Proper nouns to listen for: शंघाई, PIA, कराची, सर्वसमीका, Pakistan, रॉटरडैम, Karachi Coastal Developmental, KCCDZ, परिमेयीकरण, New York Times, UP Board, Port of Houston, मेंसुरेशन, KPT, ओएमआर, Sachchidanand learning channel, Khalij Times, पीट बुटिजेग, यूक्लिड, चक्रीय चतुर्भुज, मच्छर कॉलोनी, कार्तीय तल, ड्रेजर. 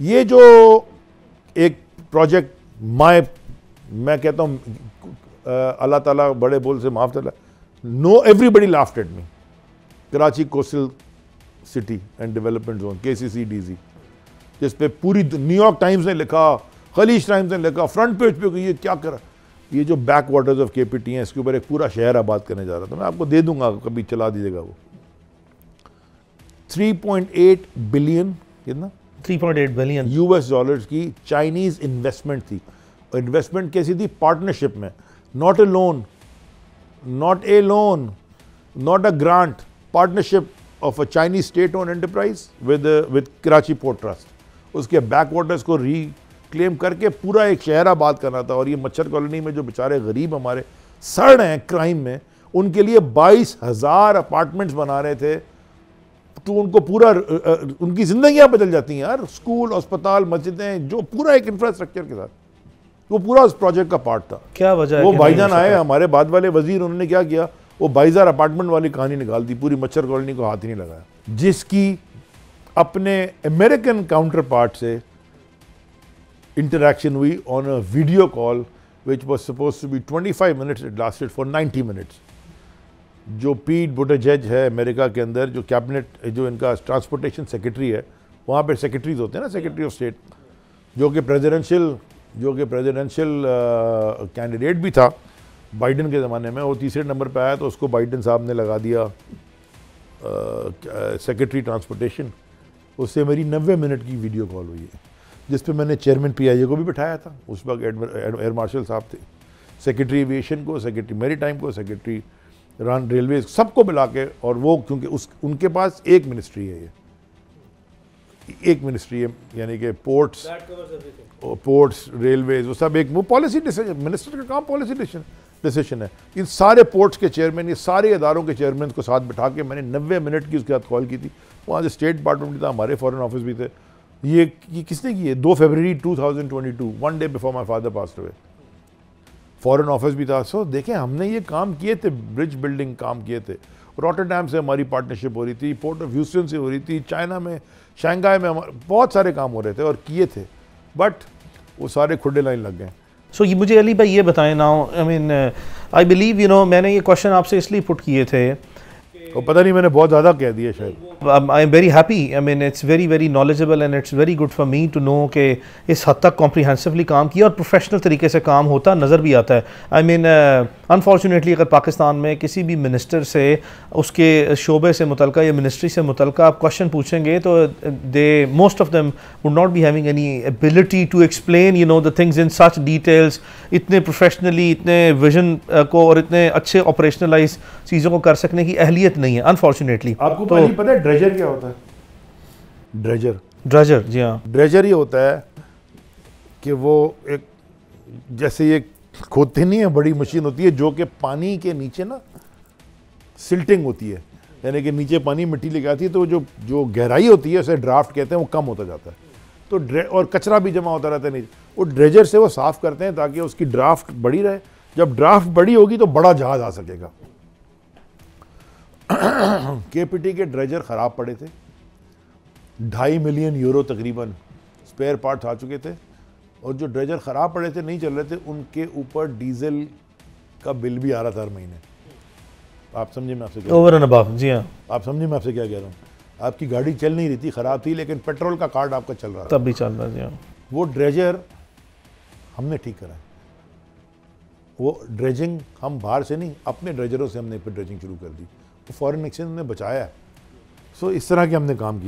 ये जो एक प्रोजेक्ट मैं कहता हूँ अल्लाह ताला बड़े बोल से माफ़ कर, no everybody laughed at me, कराची coastal city and development zone KCCDZ, जिस पे पूरी न्यूयॉर्क टाइम्स ने लिखा, खलीज टाइम्स ने लिखा, फ्रंट पेज पे ये क्या करा, ये जो बैक वाटर्स ऑफ KPT हैं इसके ऊपर एक पूरा शहर आबाद करने जा रहा था। मैं आपको दे दूंगा, कभी चला दीजिएगा वो। 3.8 बिलियन कितना $3.8 बिलियन की चाइनीज इन्वेस्टमेंट थी। इन्वेस्टमेंट कैसी थी? पार्टनरशिप में, not a loan, not a grant, partnership of a Chinese state own enterprise with कराची port trust. उसके बैक वाटर्स को रीक्लेम करके पूरा एक शहर आबाद करना था। और ये मच्छर कॉलोनी में जो बेचारे गरीब हमारे सड़ हैं क्राइम में, उनके लिए 22,000 अपार्टमेंट्स बना रहे थे। तो उनको पूरा उनकी जिंदगियां बदल जाती हैं यार, स्कूल, अस्पताल, मस्जिदें, जो पूरा एक इंफ्रास्ट्रक्चर के साथ, वो पूरा उस प्रोजेक्ट का पार्ट था। क्या वजह? वो भाईजान आए हमारे बाद वाले वजीर, उन्होंने क्या किया, वो 22,000 अपार्टमेंट वाली कहानी निकाल दी, पूरी मच्छर कॉलोनी को हाथ ही नहीं लगाया। जिसकी अपने अमेरिकन काउंटर पार्ट से इंटरेक्शन हुई on a video call which was suppose to be 25 minutes, it lasted for 90 minutes. जो पीट बुटिजेग है अमेरिका के अंदर, जो कैबिनेट, जो इनका ट्रांसपोर्टेशन सेक्रेटरी है, वहाँ पर सेक्रेटरीज होते हैं ना, सेक्रेटरी ऑफ स्टेट, जो कि प्रेजिडेंशियल कैंडिडेट भी था बाइडन के ज़माने में, वो तीसरे नंबर पे आया तो उसको बाइडन साहब ने लगा दिया सेक्रेटरी ट्रांसपोर्टेशन। उससे मेरी 90 मिनट की वीडियो कॉल हुई है, जिस पे मैंने चेयरमैन PIA को भी बिठाया था, उस वक्त एयर मार्शल साहब थे, सेक्रेटरी एविएशन को, सेक्रेटरी मैरीटाइम को, सेक्रेटरी रेलवे, सबको मिला के। और वो क्योंकि उनके पास एक मिनिस्ट्री है, ये यानी कि पोर्ट्स, रेलवे, वो सब एक, वो पॉलिसी डिसीजन, मिनिस्टर का काम पॉलिसी डिसीजन है। इन सारे पोर्ट्स के चेयरमैन, ये सारे इदारों के चेयरमैन को साथ बिठा के मैंने 90 मिनट की उसके साथ कॉल की थी। वहाँ से स्टेट डिपार्टमेंट भी था, हमारे फॉरेन ऑफिस भी थे। ये किसने की है? 2 फरवरी 2022, 1 day before my father passed away. Foreign office भी था। सो देखें, हमने ये काम किए थे, ब्रिज बिल्डिंग काम किए थे। रॉटरडैम से हमारी पार्टनरशिप हो रही थी, पोर्ट ऑफ ह्यूस्टन से हो रही थी, चाइना में, शंघाई में, हमारे बहुत सारे काम हो रहे थे और किए थे, बट वो सारे खुडे लाइन लग गए। सो ये मुझे अली भाई ये बताएं ना, I mean I believe you know, मैंने ये क्वेश्चन आपसे इसलिए पुट किए थे और पता नहीं मैंने बहुत ज़्यादा कह दिया शायद। I am very happy, I mean it's very very knowledgeable and it's very good for me to know कि इस हद तक कॉम्प्रीहेंसिवली काम किया और प्रोफेशनल तरीके से काम होता नज़र भी आता है। आई मीन अनफॉर्चुनेटली अगर पाकिस्तान में किसी भी मिनिस्टर से उसके शोबे से मुतलका या मिनिस्ट्री से मुतलका आप क्वेश्चन पूछेंगे तो they most of them would not be having any ability to explain you know the things in such details, इतने प्रोफेशनली, इतने विजन को और इतने अच्छे ऑपरेशनलाइज चीज़ों को कर सकने की अहलियत नहीं है अनफॉर्चुनेटली। आपको तो पता है ड्रेजर क्या होता है? ड्रेजर जी हाँ, ड्रेजर ये होता है कि वो एक, जैसे ये खोदते नहीं है, बड़ी मशीन होती है जो कि पानी के नीचे ना सिल्टिंग होती है, यानी कि नीचे पानी मिट्टी लेके आती है तो जो गहराई होती है उसे ड्राफ्ट कहते हैं, वो कम होता जाता है। तो और कचरा भी जमा होता रहता है नीचे, वो ड्रेजर से वो साफ करते हैं ताकि उसकी ड्राफ्ट बड़ी रहे। जब ड्राफ्ट बड़ी होगी तो बड़ा जहाज आ सकेगा। KPT के ड्रेजर ख़राब पड़े थे, 2.5 मिलियन यूरो तकरीबन स्पेयर पार्ट्स आ चुके थे और जो ड्रेजर ख़राब पड़े थे, नहीं चल रहे थे, उनके ऊपर डीजल का बिल भी आ रहा था हर महीने। आप समझे मैं आपसे ओवर एंड अबव? जी हाँ, आप समझे मैं आपसे क्या कह रहा हूँ? आपकी गाड़ी चल नहीं रही थी, ख़राब थी, लेकिन पेट्रोल का कार्ड आपका चल रहा था, तब भी चल रहा। जी हाँ, वो ड्रेजर हमने ठीक कराया। वो ड्रेजिंग हम बाहर से नहीं, अपने ड्रेजरों से हमने ड्रेजिंग शुरू कर दी। फॉरेन एक्सचेंज ने बचाया है। सो इस तरह के हमने काम किया।